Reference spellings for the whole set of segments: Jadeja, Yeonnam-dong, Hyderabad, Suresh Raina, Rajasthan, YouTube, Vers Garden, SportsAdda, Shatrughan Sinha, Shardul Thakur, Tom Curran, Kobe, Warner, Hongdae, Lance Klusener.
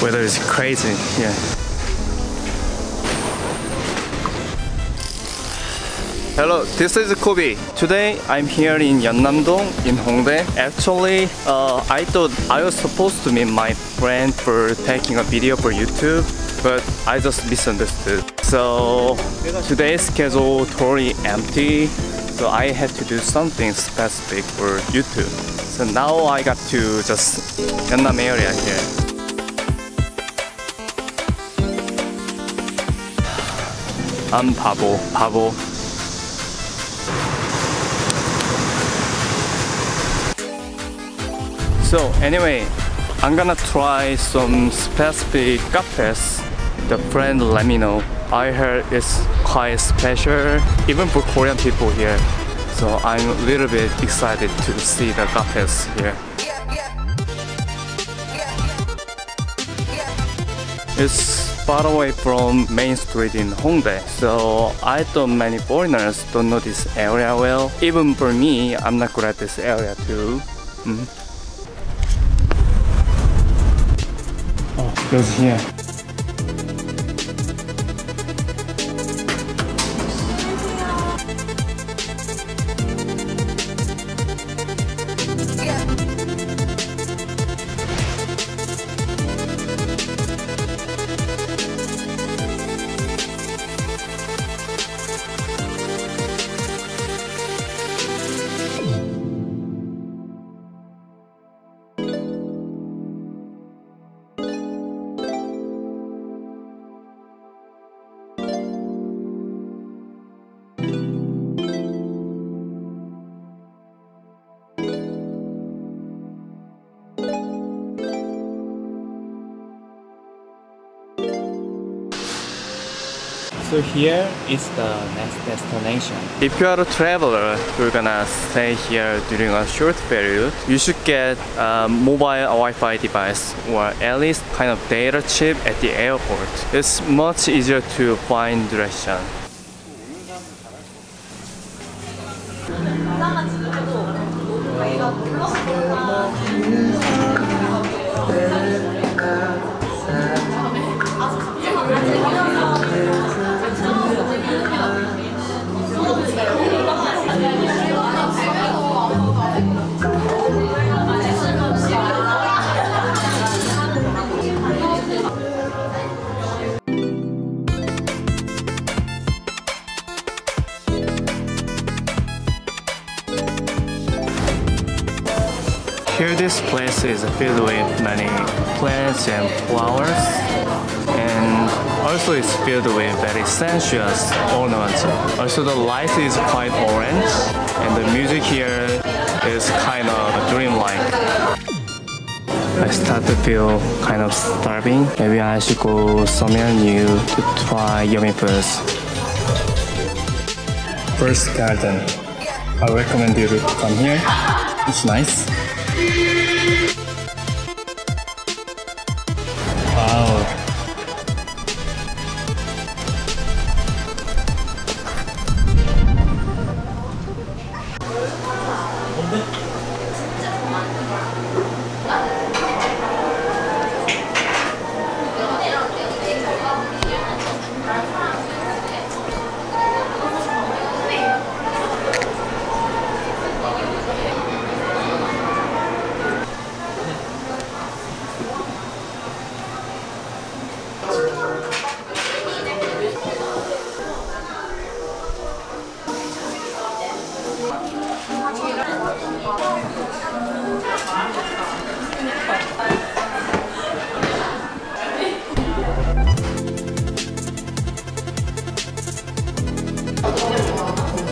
Weather is crazy, yeah. Hello, this is Kobe. Today I'm here in Yeonnam-dong in Hongdae. Actually, I thought I was supposed to meet my friend for taking a video for YouTube, but I just misunderstood. So today's schedule totally empty. So I had to do something specific for YouTube. So now I got to just Yeonnam area here. I'm 바보. So anyway, I'm gonna try some specific cafes. The friend let me know. I heard it's quite special, even for Korean people here. So I'm a little bit excited to see the cafes here. It's far away from main street in Hongdae, so I thought many foreigners don't know this area well. Even for me, I'm not good at this area too. Oh, it goes here. So here is the next destination. If you are a traveler who's gonna stay here during a short period, you should get a mobile Wi-Fi device or at least kind of data chip at the airport. It's much easier to find direction. Here this place is filled with many plants and flowers, and also it's filled with very sensuous ornaments. Also the light is quite orange and the music here is kind of dreamlike. I start to feel kind of starving. Maybe I should go somewhere new to try yummy foods. Vers Garden. I recommend you to come here. It's nice. Wow.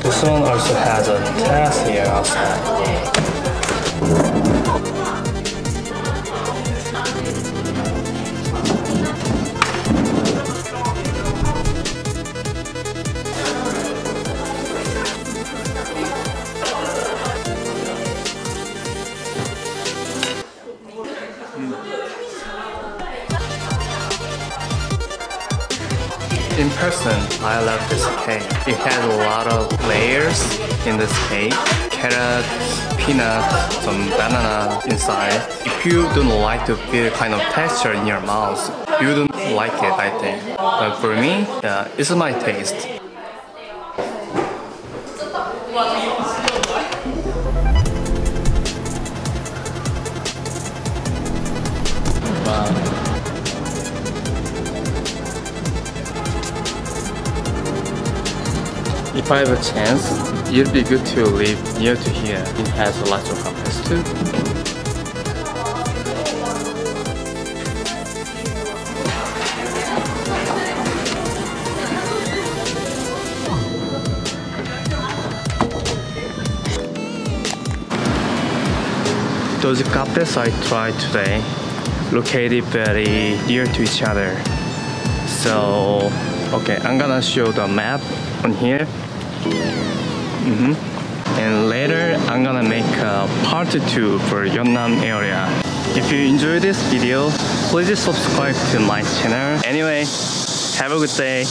This one also has a terrace here outside. In person, I love this cake. It has a lot of layers in this cake. Carrots, peanut, some banana inside. If you don't like to feel kind of texture in your mouth, you don't like it, I think. But for me, yeah, it's my taste. If I have a chance, it'd be good to live near to here. It has lots of companies too. Those cafes I tried today, located very near to each other. So, okay, I'm gonna show the map on here. And later I'm gonna make a part 2 for Yeonnam area. If you enjoyed this video, please subscribe to my channel. Anyway, have a good day.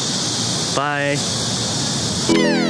Bye.